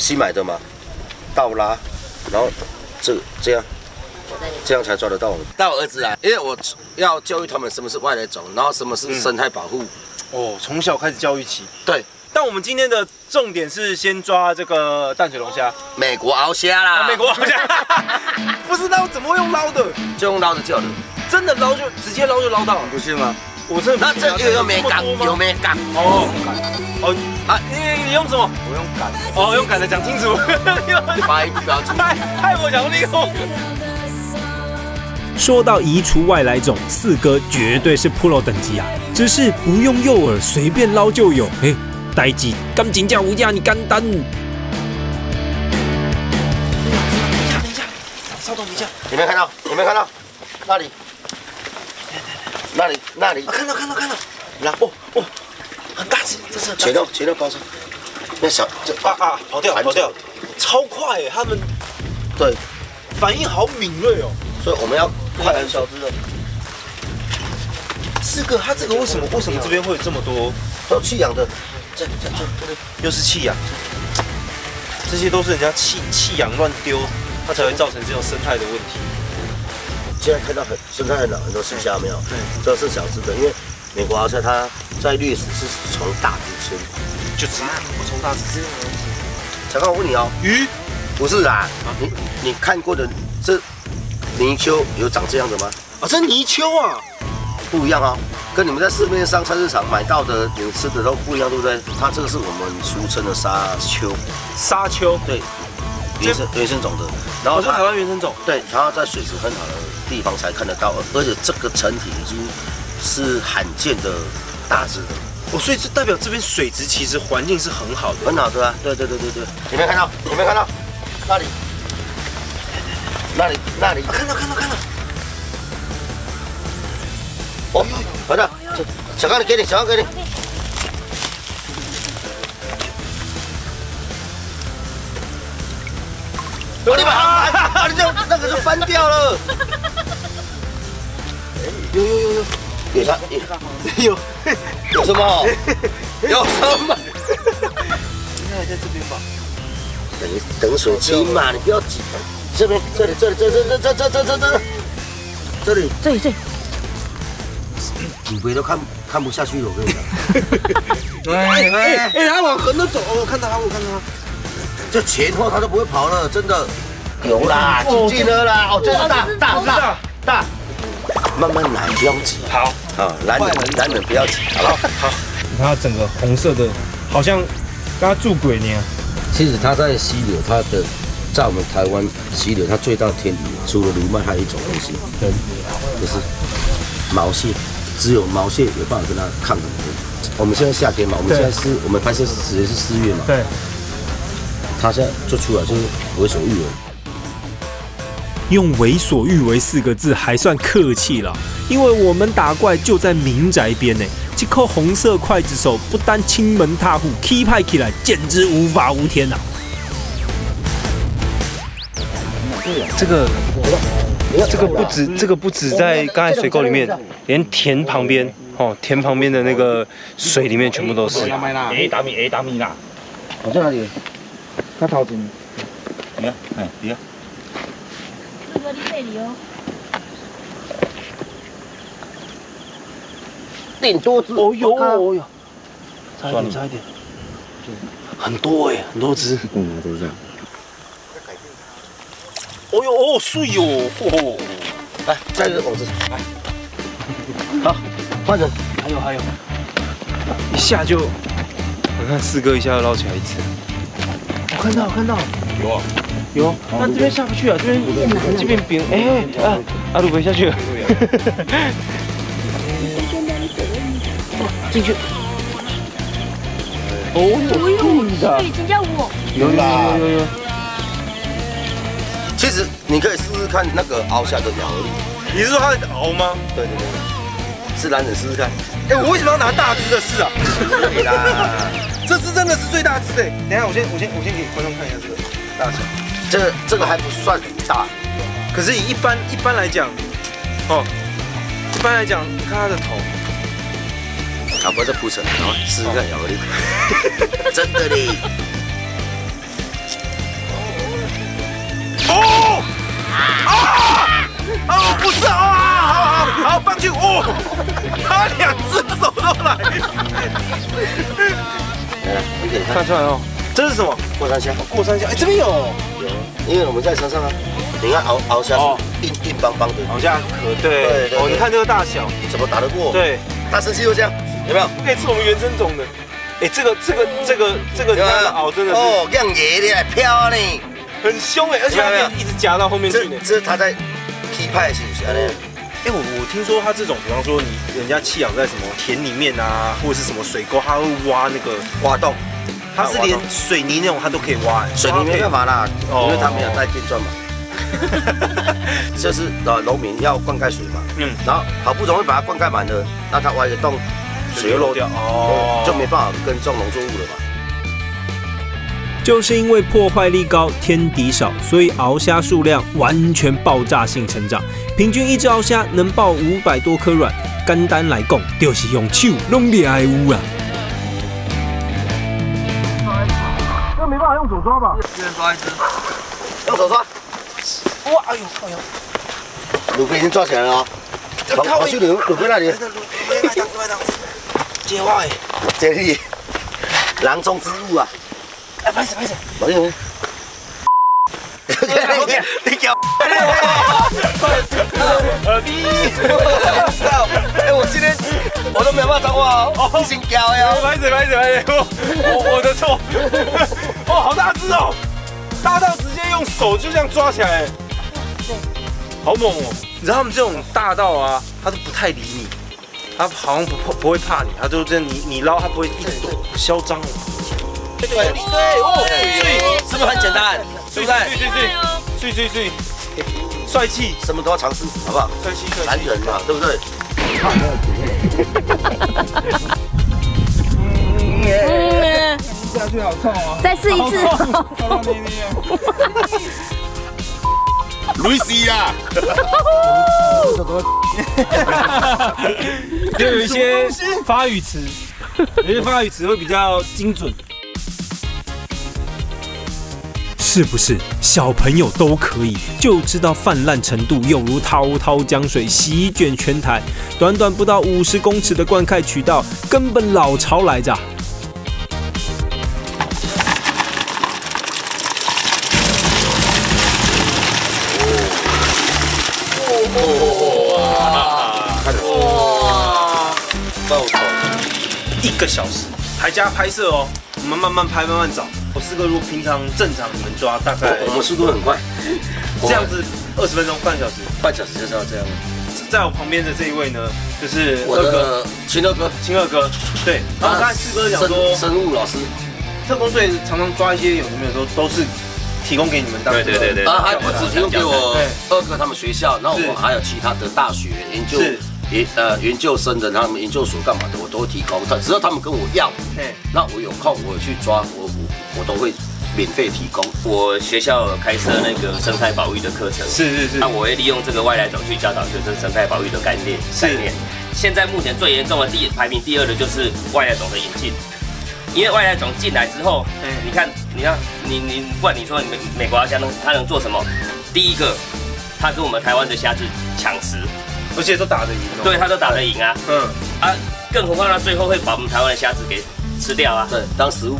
新买的嘛，倒拉，然后这样。 这样才抓得到我。带我儿子来，因为我要教育他们什么是外来种，然后什么是生态保护。哦，从小开始教育起。对。但我们今天的重点是先抓这个淡水龙虾，美国鳌虾啦。美国鳌虾。不知道怎么用捞的，就用捞的叫的。真的捞就直接捞就捞到了，不是吗？我真的。那这个又没杆，有没杆？哦。哦啊，你用什么？我用杆。哦，用杆的讲清楚。发音标准。害我讲那个。 说到移除外来种，四哥绝对是 pro 等级啊！只是不用诱饵，随便捞就有。哎，呆鸡，干金价无价，你干单。等一下，稍等一下，有没有看到？那里，看到，然后哦，很大只，这是前六高手，那小这啊跑掉，超快哎，他们对反应好敏锐哦，所以我们要。 快很小只的，四哥，他这个为什么这边会有这么多？都弃养的，这里又是弃养，这些都是人家弃养乱丢，它才会造成这种生态的问题。现在看到现在很多石虾没有，对，这是小只的，因为美国鳌虾它在历史是从大只吃，就只我从大只吃。小刚，我问你哦，鱼不是啦，你看过的这。 泥鳅有长这样的吗？啊，这泥鳅啊，不一样啊、哦，跟你们在市面上菜市场买到的、你们吃的都不一样，对不对？它这个是我们俗称的沙鳅。沙鳅，对，原生种的。然后是台湾原生种。对，然后在水质很好的地方才看得到，而且这个成体已经是罕见的大只的。哦，所以这代表这边水质其实环境是很好的。很好的啊，对。有没有看到？那里，看到，哦，好的，小刚给你，你把，你就那个就翻掉了，有，有什么？应该还在这边吧？等水清嘛，你不要急。 这里，你鬼都看不下去了，我跟你讲。哎，他往横着走，我看到他，这前后他都不会跑了，真的。有啦，进了啦，哦，真的大，慢慢来，不要急。好，好，男人不要急，好。它整个红色的，好像跟它住鬼呢。其实它在溪流，它的。 在我们台湾溪流，它最大的天敌除了鲈鳗，还有一种东西，就是毛蟹。只有毛蟹有办法跟它抗衡。我们现在夏天嘛，我们拍摄时间是4月嘛，对。它现在做出来就是为所欲为。用“为所欲为”4个字还算客气了，因为我们打怪就在民宅边呢。这颗红色刽子手不单亲门踏户，气派起来简直无法无天呐、啊！ 这个不止在刚才水沟里面，连田旁边哦，田旁边的那个水里面全部都是。打米啦！我在哪里？他逃走。你看，这个在这里哦。点多只。哦哟！差一点。很多哎，很多只。都是这样。 哦呦哦，碎哦！哦，来，再一个网子，来，好，换人，还有，一下就，我看四哥一下就捞起来一只，我看到，有，那这边下不去啊，这边冰，哎，阿鲁伯下去了，进去，哦呦，真叫我，有。 其实你可以试试看那个鳌虾的咬合力。你是说它在熬吗？对，是男人试试看。哎，我为什么要拿大只的试啊？对啦，这只真的是最大只的。等一下，我先给观众看一下这个大小。这个还不算很大，可是一般来讲，哦，一般来讲，你看它的头。好，不要再铺陈，然后试试看咬合力。真的嘞。去，哦，他两只手都来。看出来哦，这是什么？过山虾。过山虾，哎，这边有。有，因为我们在山上啊。你看鳌虾是硬邦邦的，好像壳对。哦，你看这个大小，怎么打得过？对，大神奇就这样，有没有？可以吃我们原生种的。哎，这个你看鳌真的是哦，亮爷的飘呢，很凶哎，而且它一直夹到后面去呢。这它在劈派型，晓得？ 哎，我听说它这种，比方说你人家弃养在什么田里面啊，或者是什么水沟，它会挖那个挖洞，它是连水泥那种它都可以挖。水泥没办法啦，因为它没有带电钻嘛。就是农民要灌溉水嘛，嗯，然后好不容易把它灌溉满了，那它挖一个洞，水又漏掉，哦，就没办法耕种农作物了嘛。 就是因为破坏力高、天敌少，所以鳌虾数量完全爆炸性成长。平均一只鳌虾能抱500多颗卵，简单来讲，就是用手拢抓的有啊。这没办法用手抓吧？一人抓一只，用手抓。哇，哎呦，哎呦！鲁飞已经抓起来了啊！我去鲁飞那里。鲁飞那里。接话哎，接力，囊中之物啊！ 哎，拍死拍死！老弟，你屌！哎，我今天我都没办法讲话哦，你先屌呀！拍死拍死拍死！我的错！哦，好大只哦，大到直接用手就这样抓起来，好猛哦！你知道他们这种大到啊，他都不太理你，他好像不会怕你，他就这样你捞他不会一直躲，嚣张哦。 对哦，是不是很简单？是不是？对，帅气，什么都要尝试，好不好？帅气，男人嘛，对不对？下去好痛啊！再试一次。瑞西呀！就有一些发语词，有些发语词会比较精准。 是不是小朋友都可以？就知道泛滥程度有如滔滔江水席卷全台，短短不到50公尺的灌溉渠道，根本老潮来着。哇！爆头！1个小时，还加拍摄哦。 我们慢慢拍，慢慢找。我四哥，如果平常正常你们抓，大概我们速度很快，这样子20分钟，半小时就是要这样。在我旁边的这一位呢，就是亲二哥，对。然后刚才四哥讲说，生物老师，特工队常常抓一些有没有说都是提供给你们当对。啊，还不止提供给我二哥他们学校，那我还有其他的大学研究。 研究生的，他们研究所干嘛的，我都会提供。只要他们跟我要，那我有空我去抓，我都会免费提供。我学校开设那个生态保育的课程，是。那我会利用这个外来种去教导学生生态保育的概念。现在目前最严重的排名第2的就是外来种的引进，因为外来种进来之后，你看，不管你说美国的虾它能做什么？第一个，它跟我们台湾的虾子抢食。 而且都打得赢，对，他都打得赢啊。嗯啊，更何况他最后会把我们台湾的虾子给吃掉啊，对，当食物。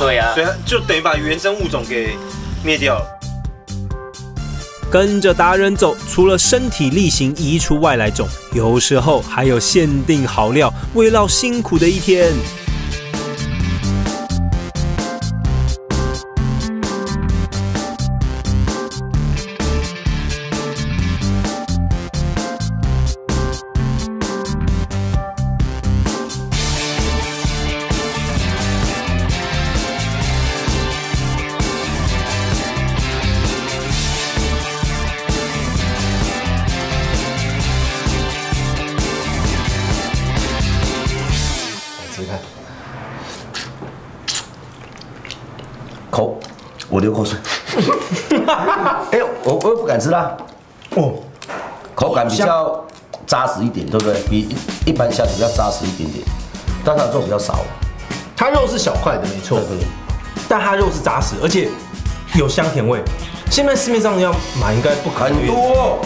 对啊，所以就等于把原生物种给灭掉了。跟着达人走，除了身体力行移除外来种，有时候还有限定好料，慰劳辛苦的一天。 我流口水，哎，我又不敢吃啦。哦，口感比较扎实一点，对不对？比一般虾子要扎实一点点，但它肉比较少。它肉是小块的，没错。对。但它肉是扎实，而且有香甜味。现在市面上要买应该不可能。很多。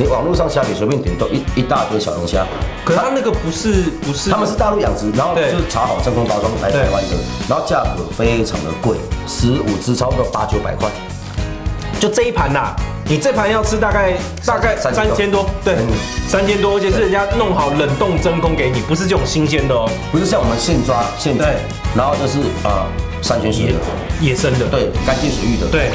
你网络上虾皮随便点都一大堆小龙虾。可是它那个不是，他们是大陆养殖，然后就是查好真空包装来台湾的，然后价格非常的贵，15只超过800-900块。就这一盘呐，你这盘要吃大概3000多，对，3000多，而且是人家弄好冷冻真空给你，不是这种新鲜的哦，不是像我们现抓现宰，然后就是山泉水的，野生的，对，干净水域的，对。